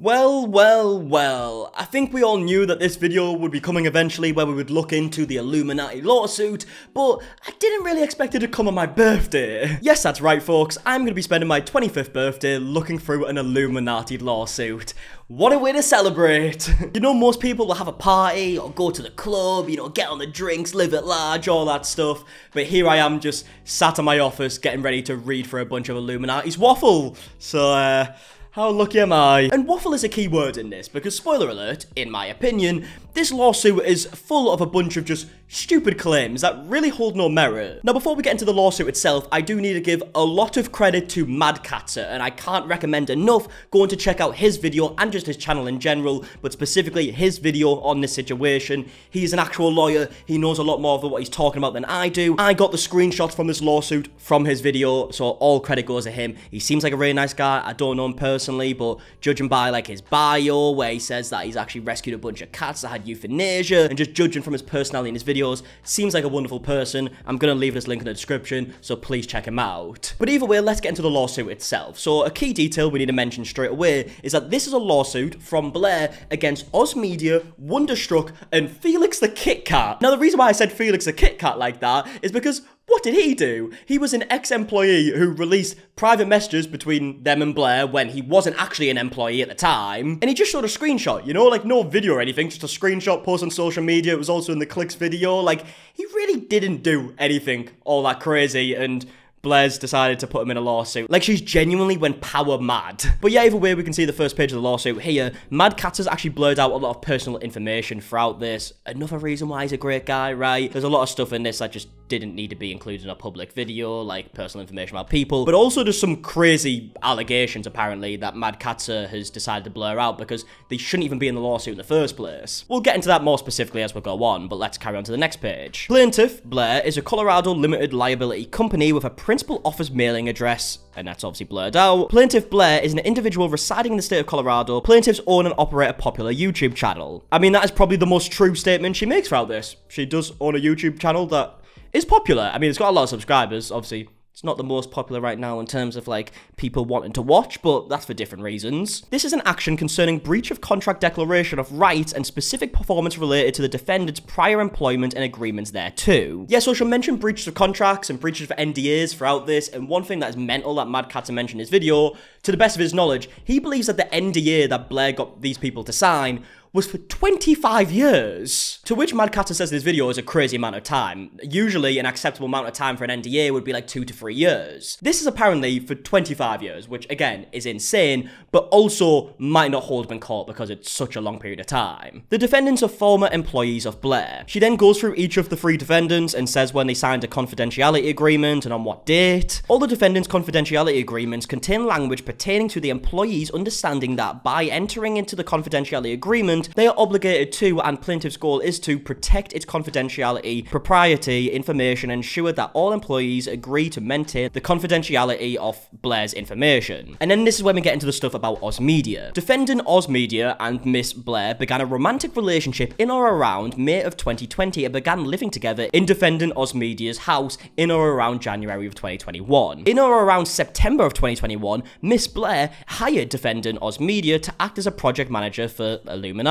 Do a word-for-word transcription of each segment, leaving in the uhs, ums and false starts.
Well, well, well, I think we all knew that this video would be coming eventually where we would look into the Illuminati lawsuit, but I didn't really expect it to come on my birthday. Yes, that's right folks, I'm going to be spending my twenty-fifth birthday looking through an Illuminati lawsuit. What a way to celebrate! You know, most people will have a party or go to the club, you know, get on the drinks, live at large, all that stuff, but here I am just sat in my office getting ready to read for a bunch of Illuminati's waffle, so uh... how lucky am I? And waffle is a key word in this because, spoiler alert, in my opinion, this lawsuit is full of a bunch of just stupid claims that really hold no merit. Now, before we get into the lawsuit itself, I do need to give a lot of credit to Madcatster, and I can't recommend enough going to check out his video and just his channel in general, but specifically his video on this situation. He's an actual lawyer. He knows a lot more of what he's talking about than I do. I got the screenshots from this lawsuit from his video, so all credit goes to him. He seems like a really nice guy. I don't know him personally. Personally, but judging by like his bio where he says that he's actually rescued a bunch of cats that had euthanasia, and just judging from his personality in his videos, seems like a wonderful person. I'm gonna leave this link in the description, so please check him out. But either way, let's get into the lawsuit itself. So a key detail we need to mention straight away is that this is a lawsuit from Blair against OzMedia, Wonderstruck, and Felix the Kit Kat. Now the reason why I said Felix the Kit Kat like that is because what did he do? He was an ex-employee who released private messages between them and Blair when he wasn't actually an employee at the time. And he just showed a screenshot, you know, like no video or anything, just a screenshot post on social media. It was also in the clicks video. Like, he really didn't do anything all that crazy, and Blair's decided to put him in a lawsuit. Like, she's genuinely went power mad. But yeah, either way, we can see the first page of the lawsuit here. Madcatster's actually blurred out a lot of personal information throughout this. Another reason why he's a great guy, right? There's a lot of stuff in this that just didn't need to be included in a public video, like personal information about people, but also there's some crazy allegations, apparently, that Madcatster has decided to blur out because they shouldn't even be in the lawsuit in the first place. We'll get into that more specifically as we go on, but let's carry on to the next page. Plaintiff, Blair, is a Colorado limited liability company with a principal office mailing address, and that's obviously blurred out. Plaintiff Blair is an individual residing in the state of Colorado. Plaintiffs own and operate a popular YouTube channel. I mean, that is probably the most true statement she makes throughout this. She does own a YouTube channel that is popular. I mean, it's got a lot of subscribers, obviously. It's not the most popular right now in terms of, like, people wanting to watch, but that's for different reasons. This is an action concerning breach of contract declaration of rights and specific performance related to the defendant's prior employment and agreements thereto. Yeah, so she'll mention breaches of contracts and breaches of N D As throughout this, and one thing that is mental that Madcatster mentioned in his video, to the best of his knowledge, he believes that the N D A that Blair got these people to sign was for twenty-five years. To which Madcatster says in his video is a crazy amount of time. Usually an acceptable amount of time for an N D A would be like two to three years. This is apparently for twenty-five years, which again is insane, but also might not hold him in court because it's such a long period of time. The defendants are former employees of Blair. She then goes through each of the three defendants and says when they signed a confidentiality agreement and on what date. All the defendants' confidentiality agreements contain language pertaining to the employees understanding that by entering into the confidentiality agreement, they are obligated to, and plaintiff's goal is to, protect its confidentiality, propriety, information, and ensure that all employees agree to maintain the confidentiality of Blair's information. And then this is when we get into the stuff about OzMedia. Defendant OzMedia and Miss Blair began a romantic relationship in or around May of twenty twenty and began living together in defendant OzMedia's house in or around January of twenty twenty-one. In or around September of twenty twenty-one, Miss Blair hired defendant OzMedia to act as a project manager for Illuminati.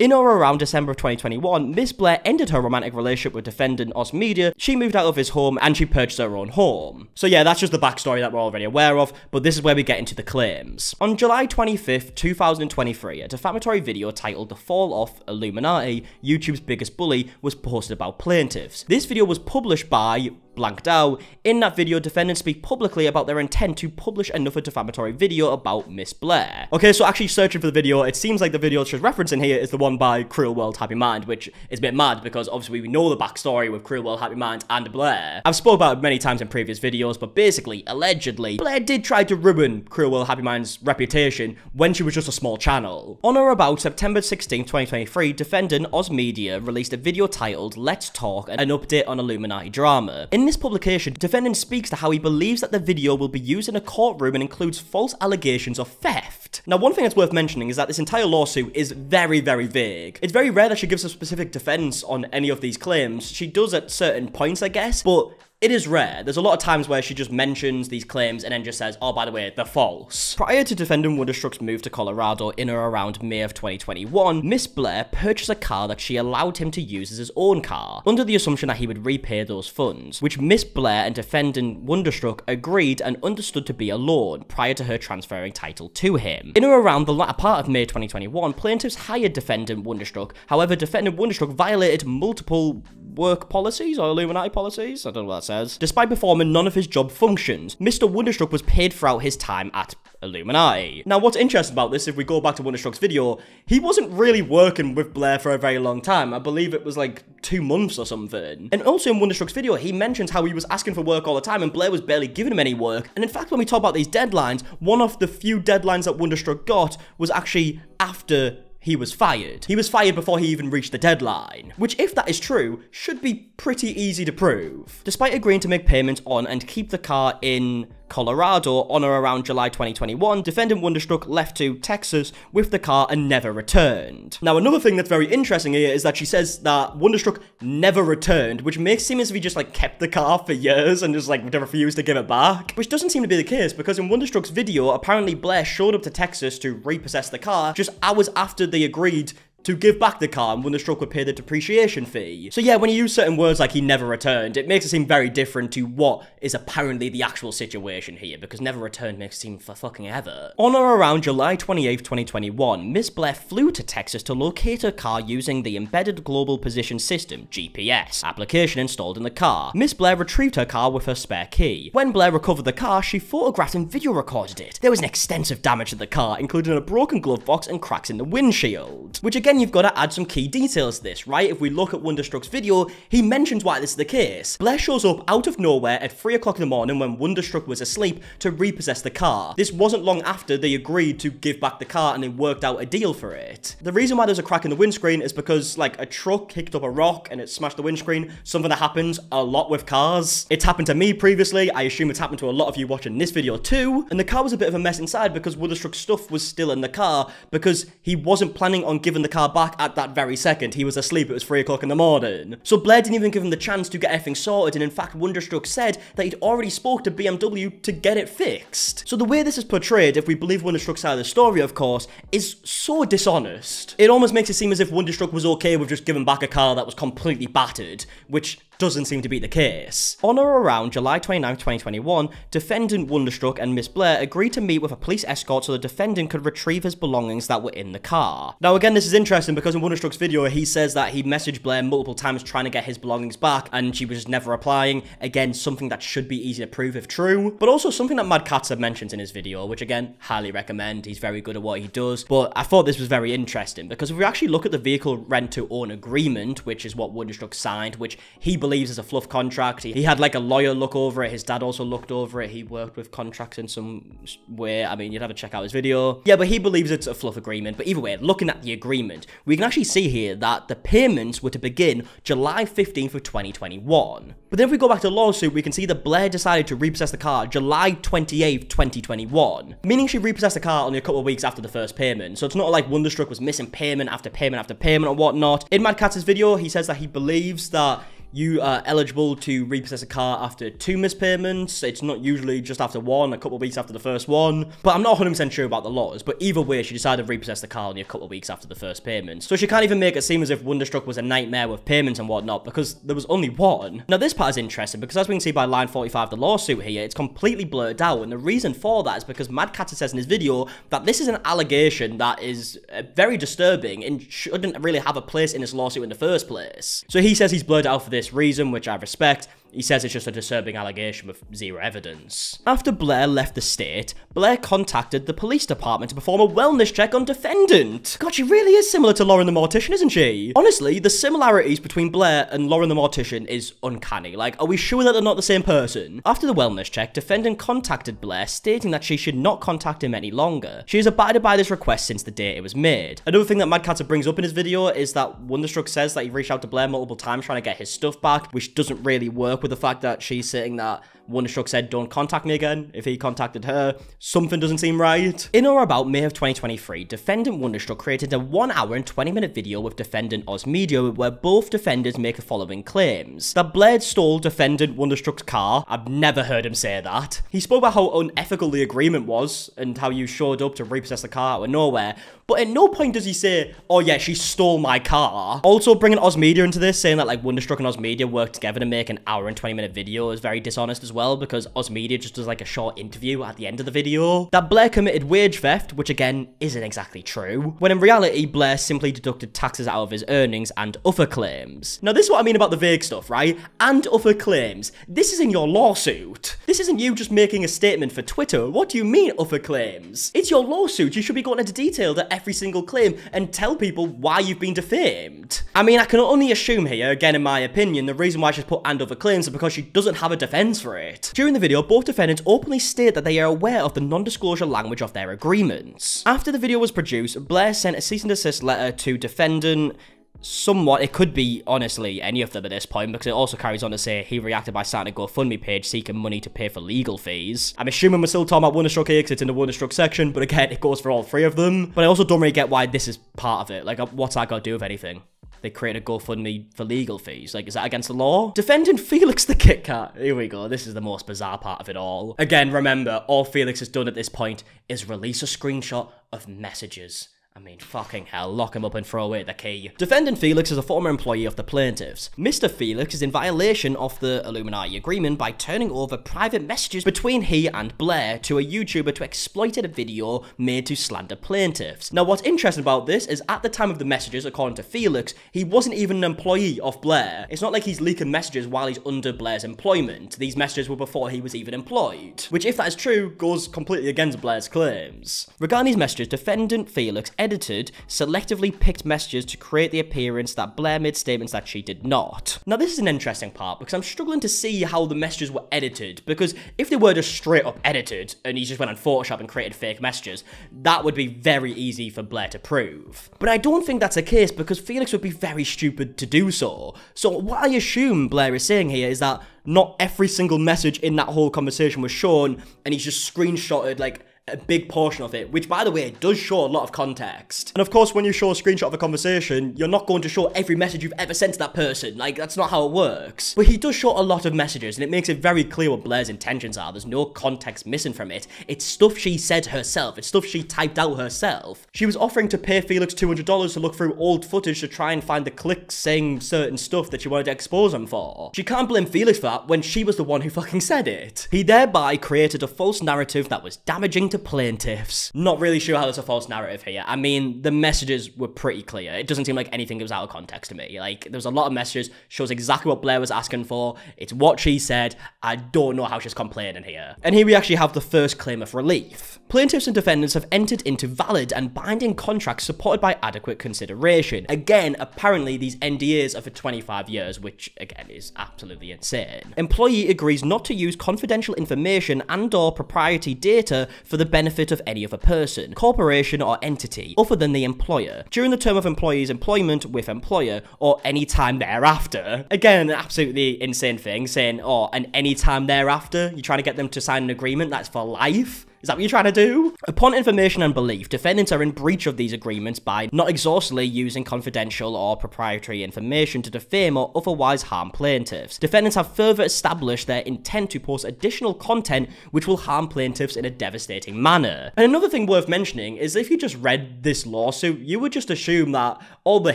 In or around December of twenty twenty-one, Miss Blair ended her romantic relationship with defendant OzMedia. She moved out of his home and she purchased her own home. So yeah, that's just the backstory that we're already aware of, but this is where we get into the claims. On July twenty-fifth, two thousand twenty-three, a defamatory video titled The Fall Off Illuminati, YouTube's Biggest Bully, was posted by plaintiffs. This video was published by blanked out. In that video, defendants speak publicly about their intent to publish another defamatory video about Miss Blair. Okay, so actually searching for the video, it seems like the video she's referencing here is the one by Cruel World Happy Mind, which is a bit mad because obviously we know the backstory with Cruel World Happy Mind and Blair. I've spoke about it many times in previous videos, but basically, allegedly, Blair did try to ruin Cruel World Happy Mind's reputation when she was just a small channel. On or about September sixteenth, twenty twenty-three, defendant OzMedia released a video titled Let's Talk, an update on Illuminati drama. In In this publication, defendant speaks to how he believes that the video will be used in a courtroom and includes false allegations of theft. Now, one thing that's worth mentioning is that this entire lawsuit is very, very vague. It's very rare that she gives a specific defense on any of these claims. She does at certain points, I guess, but It is rare. There's a lot of times where she just mentions these claims and then just says, oh, by the way, they're false. Prior to defending Wonderstruck's move to Colorado in or around May of twenty twenty-one, Miss Blair purchased a car that she allowed him to use as his own car, under the assumption that he would repay those funds, which Miss Blair and defendant Wonderstruck agreed and understood to be a loan prior to her transferring title to him. In or around the latter part of May twenty twenty-one, plaintiffs hired defendant Wonderstruck. However, defendant Wonderstruck violated multiple work policies or Illuminati policies, I don't know what that says, despite performing none of his job functions. Mister Wonderstruck was paid throughout his time at Illuminati. Now, what's interesting about this, if we go back to Wonderstruck's video, he wasn't really working with Blair for a very long time. I believe it was like two months or something. And also in Wonderstruck's video, he mentions how he was asking for work all the time and Blair was barely giving him any work. And in fact, when we talk about these deadlines, one of the few deadlines that Wonderstruck got was actually after he was fired. He was fired before he even reached the deadline, which, if that is true, should be pretty easy to prove. Despite agreeing to make payments on and keep the car in Colorado on or around July twenty twenty-one, defendant Wonderstruck left to Texas with the car and never returned. Now, another thing that's very interesting here is that she says that Wonderstruck never returned, which makes it seem as if he just like kept the car for years and just like refused to give it back, which doesn't seem to be the case, because in Wonderstruck's video, apparently Blair showed up to Texas to repossess the car just hours after they agreed to give back the car, and Wonderstruck would pay the depreciation fee. So yeah, when you use certain words like he never returned, it makes it seem very different to what is apparently the actual situation here, because never returned makes it seem for fucking ever. On or around July twenty-eighth twenty twenty-one, Miss Blair flew to Texas to locate her car using the Embedded Global Position System, G P S, application installed in the car. Miss Blair retrieved her car with her spare key. When Blair recovered the car, she photographed and video recorded it. There was an extensive damage to the car, including a broken glove box and cracks in the windshield, which again, you've got to add some key details to this, right? If we look at Wonderstruck's video, he mentions why this is the case. Blair shows up out of nowhere at three o'clock in the morning when Wonderstruck was asleep to repossess the car. This wasn't long after they agreed to give back the car and they worked out a deal for it. The reason why there's a crack in the windscreen is because, like, a truck kicked up a rock and it smashed the windscreen, something that happens a lot with cars. It's happened to me previously. I assume it's happened to a lot of you watching this video too. And the car was a bit of a mess inside because Wonderstruck's stuff was still in the car because he wasn't planning on giving the car back at that very second. He was asleep. It was three o'clock in the morning. So Blair didn't even give him the chance to get everything sorted, and in fact Wonderstruck said that he'd already spoke to B M W to get it fixed. So the way this is portrayed, if we believe Wonderstruck's side of the story of course, is so dishonest. It almost makes it seem as if Wonderstruck was okay with just giving back a car that was completely battered, which doesn't seem to be the case. On or around July twenty-ninth twenty twenty-one, defendant Wonderstruck and Miss Blair agreed to meet with a police escort so the defendant could retrieve his belongings that were in the car. Now again, this is interesting because in Wonderstruck's video, he says that he messaged Blair multiple times trying to get his belongings back and she was just never replying. Again, something that should be easy to prove if true, but also something that Madcatster mentions in his video, which again, highly recommend. He's very good at what he does, but I thought this was very interesting because if we actually look at the vehicle rent to own agreement, which is what Wonderstruck signed, which he believes is a fluff contract. He, he had like a lawyer look over it. His dad also looked over it. He worked with contracts in some way. I mean, you'd have to check out his video. Yeah, but he believes it's a fluff agreement. But either way, looking at the agreement, we can actually see here that the payments were to begin July fifteenth of twenty twenty-one. But then if we go back to the lawsuit, we can see that Blair decided to repossess the car July twenty-eighth twenty twenty-one, meaning she repossessed the car only a couple of weeks after the first payment. So it's not like Wonderstruck was missing payment after payment after payment or whatnot. In Madcatster's video, he says that he believes that you are eligible to repossess a car after two missed payments. It's not usually just after one, a couple of weeks after the first one. But I'm not one hundred percent sure about the laws, but either way, she decided to repossess the car only a couple of weeks after the first payment. So she can't even make it seem as if Wonderstruck was a nightmare with payments and whatnot, because there was only one. Now, this part is interesting, because as we can see by line forty-five of the lawsuit here, it's completely blurred out, and the reason for that is because Madcatster says in his video that this is an allegation that is uh, very disturbing and shouldn't really have a place in this lawsuit in the first place. So he says he's blurred out for this reason, which I respect. He says it's just a disturbing allegation with zero evidence. After Blair left the state, Blair contacted the police department to perform a wellness check on defendant. God, she really is similar to Lauren the Mortician, isn't she? Honestly, the similarities between Blair and Lauren the Mortician is uncanny. Like, are we sure that they're not the same person? After the wellness check, defendant contacted Blair, stating that she should not contact him any longer. She has abided by this request since the day it was made. Another thing that Madcatster brings up in his video is that Wonderstruck says that he reached out to Blair multiple times trying to get his stuff back, which doesn't really work with the fact that she's saying that Wonderstruck said don't contact me again if he contacted her. Something doesn't seem right. In or about May of twenty twenty-three, defendant Wonderstruck created a one hour and twenty minute video with defendant OzMedia where both defenders make the following claims. That Blair stole defendant Wonderstruck's car. I've never heard him say that. He spoke about how unethical the agreement was and how you showed up to repossess the car out of nowhere, but at no point does he say, oh yeah, she stole my car. Also bringing OzMedia into this, saying that like Wonderstruck and OzMedia work together to make an hour and twenty minute video is very dishonest as well, because OzMedia just does like a short interview at the end of the video. That Blair committed wage theft, which again isn't exactly true, when in reality Blair simply deducted taxes out of his earnings and other claims. Now this is what I mean about the vague stuff, right? And other claims. This is in your lawsuit. This isn't you just making a statement for Twitter. What do you mean other claims? It's your lawsuit. You should be going into detail at every single claim and tell people why you've been defamed. I mean, I can only assume here, again in my opinion, the reason why she's put and other claims is because she doesn't have a defense for it. During the video, both defendants openly state that they are aware of the non-disclosure language of their agreements. After the video was produced, Blair sent a cease and desist letter to defendant... Somewhat, it could be, honestly, any of them at this point, because it also carries on to say he reacted by starting a GoFundMe page seeking money to pay for legal fees. I'm assuming we're still talking about Wonderstruck here because it's in the Wonderstruck section, but again, it goes for all three of them. But I also don't really get why this is part of it. Like, what's that got to do with anything? They created a GoFundMe for legal fees. Like, is that against the law? Defendant Felix the Kit Kat. Here we go. This is the most bizarre part of it all. Again, remember, all Felix has done at this point is release a screenshot of messages. I mean, fucking hell, lock him up and throw away the key. Defendant Felix is a former employee of the plaintiffs. Mister Felix is in violation of the Illuminati agreement by turning over private messages between he and Blair to a YouTuber to exploit a video made to slander plaintiffs. Now, what's interesting about this is at the time of the messages, according to Felix, he wasn't even an employee of Blair. It's not like he's leaking messages while he's under Blair's employment. These messages were before he was even employed, which, if that is true, goes completely against Blair's claims. Regarding these messages, defendant Felix edited, selectively picked messages to create the appearance that Blair made statements that she did not. Now this is an interesting part because I'm struggling to see how the messages were edited, because if they were just straight up edited and he just went on Photoshop and created fake messages, that would be very easy for Blair to prove. But I don't think that's the case because Felix would be very stupid to do so. So what I assume Blair is saying here is that not every single message in that whole conversation was shown and he's just screenshotted like a big portion of it, which by the way does show a lot of context. And of course when you show a screenshot of a conversation, you're not going to show every message you've ever sent to that person. Like, that's not how it works. But he does show a lot of messages and it makes it very clear what Blair's intentions are. There's no context missing from it. It's stuff she said herself. It's stuff she typed out herself. She was offering to pay Felix two hundred dollars to look through old footage to try and find the clips saying certain stuff that she wanted to expose him for. She can't blame Felix for that when she was the one who fucking said it. He thereby created a false narrative that was damaging to plaintiffs. Not really sure how there's a false narrative here. I mean, the messages were pretty clear. It doesn't seem like anything was out of context to me. Like, there was a lot of messages, shows exactly what Blair was asking for. It's what she said. I don't know how she's complaining here. And here we actually have the first claim of relief. Plaintiffs and defendants have entered into valid and binding contracts supported by adequate consideration. Again, apparently these N D As are for twenty-five years, which again is absolutely insane. Employee agrees not to use confidential information and or proprietary data for the benefit of any other person, corporation or entity other than the employer during the term of employee's employment with employer or any time thereafter. Again, an absolutely insane thing, saying, oh, and any time thereafter, you're trying to get them to sign an agreement that's for life? Is that what you're trying to do? Upon information and belief, defendants are in breach of these agreements by not exhaustively using confidential or proprietary information to defame or otherwise harm plaintiffs. Defendants have further established their intent to post additional content which will harm plaintiffs in a devastating manner. And another thing worth mentioning is if you just read this lawsuit, you would just assume that all the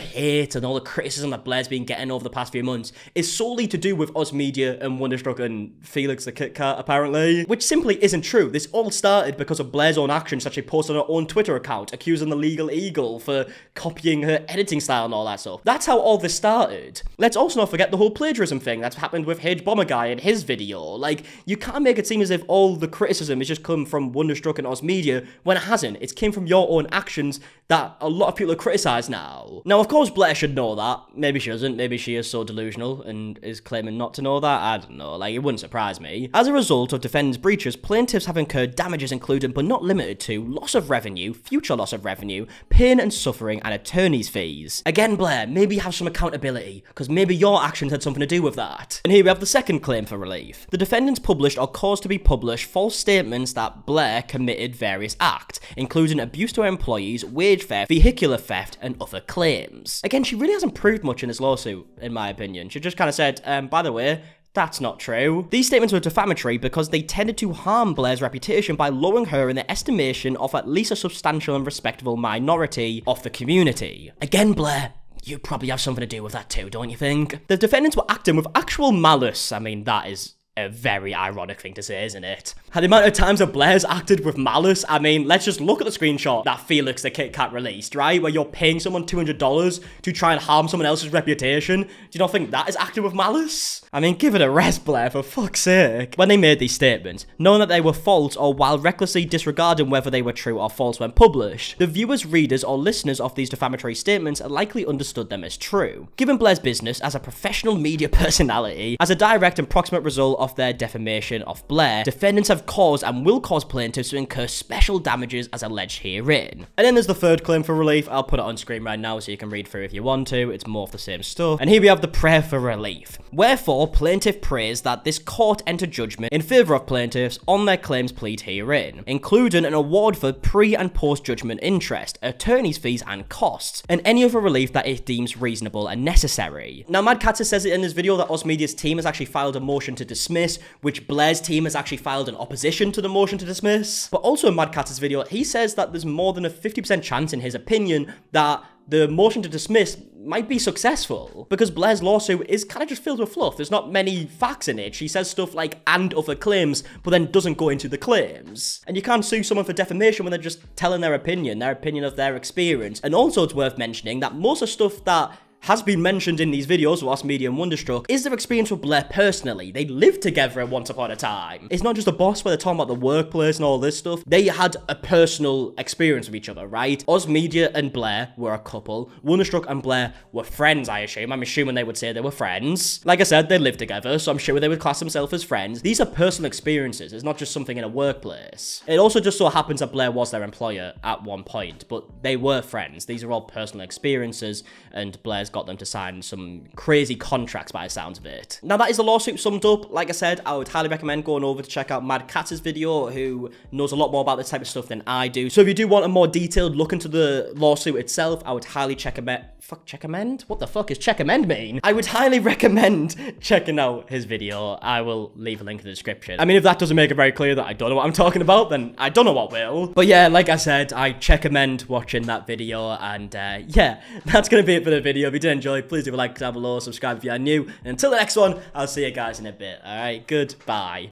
hate and all the criticism that Blair's been getting over the past few months is solely to do with OzMedia and Wonderstruck and Felix the Kit Kat, apparently. Which simply isn't true. This all started because of Blair's own actions that she posted on her own Twitter account, accusing the Legal Eagle for copying her editing style and all that stuff. That's how all this started. Let's also not forget the whole plagiarism thing that's happened with HBomberguy and his video. Like, you can't make it seem as if all the criticism has just come from Wonderstruck and OzMedia when it hasn't. It's came from your own actions that a lot of people are criticised now. Now, of course, Blair should know that. Maybe she doesn't. Maybe she is so delusional and is claiming not to know that. I don't know. Like, it wouldn't surprise me. As a result of defendants' breaches, plaintiffs have incurred damage damages including but not limited to loss of revenue, future loss of revenue, pain and suffering, and attorney's fees. Again, Blair, maybe you have some accountability, because maybe your actions had something to do with that. And here we have the second claim for relief. The defendants published or caused to be published false statements that Blair committed various acts, including abuse to her employees, wage theft, vehicular theft, and other claims. Again, she really hasn't proved much in this lawsuit, in my opinion. She just kind of said, um, by the way, that's not true. These statements were defamatory because they tended to harm Blair's reputation by lowering her in the estimation of at least a substantial and respectable minority of the community. Again, Blair, you probably have something to do with that too, don't you think? The defendants were acting with actual malice. I mean, that is a very ironic thing to say, isn't it? The amount of times that Blair's acted with malice, I mean, let's just look at the screenshot that Felix the Kit Kat released, right? Where you're paying someone two hundred dollars to try and harm someone else's reputation. Do you not think that is acting with malice? I mean, give it a rest, Blair, for fuck's sake. When they made these statements, knowing that they were false or while recklessly disregarding whether they were true or false when published, the viewers, readers, or listeners of these defamatory statements likely understood them as true. Given Blair's business as a professional media personality, as a direct and proximate result of their defamation of Blair, defendants have caused and will cause plaintiffs to incur special damages as alleged herein. And then there's the third claim for relief. I'll put it on screen right now so you can read through if you want to. It's more of the same stuff. And here we have the prayer for relief. Wherefore, plaintiff prays that this court enter judgment in favour of plaintiffs on their claims plead herein, including an award for pre- and post-judgment interest, attorney's fees and costs, and any other relief that it deems reasonable and necessary. Now, Madcatster says it in this video that OzMedia's team has actually filed a motion to dismiss Dismiss, which Blair's team has actually filed in opposition to the motion to dismiss. But also in Madcatster's video, he says that there's more than a fifty percent chance in his opinion that the motion to dismiss might be successful, because Blair's lawsuit is kind of just filled with fluff. There's not many facts in it. She says stuff like, and other claims, but then doesn't go into the claims. And you can't sue someone for defamation when they're just telling their opinion, their opinion of their experience. And also it's worth mentioning that most of the stuff that has been mentioned in these videos, OzMedia and Wonderstruck, is their experience with Blair personally. They lived together once upon a time. It's not just a boss where they're talking about the workplace and all this stuff. They had a personal experience with each other, right? OzMedia and Blair were a couple. Wonderstruck and Blair were friends, I assume. I'm assuming they would say they were friends. Like I said, they lived together, so I'm sure they would class themselves as friends. These are personal experiences. It's not just something in a workplace. It also just so happens that Blair was their employer at one point, but they were friends. These are all personal experiences, and Blair's got them to sign some crazy contracts by the sounds of it. Now, that is the lawsuit summed up. Like I said, I would highly recommend going over to check out Madcatster's video, who knows a lot more about this type of stuff than I do. So if you do want a more detailed look into the lawsuit itself, I would highly check a fuck check amend? What the fuck is check amend mean? I would highly recommend checking out his video. I will leave a link in the description. I mean, if that doesn't make it very clear that I don't know what I'm talking about, then I don't know what will. But yeah, like I said, I check amend watching that video, and uh, yeah, that's gonna be it for the video. If you did enjoy, please do a like down below, subscribe if you are new, and until the next one, I'll see you guys in a bit. Alright, goodbye.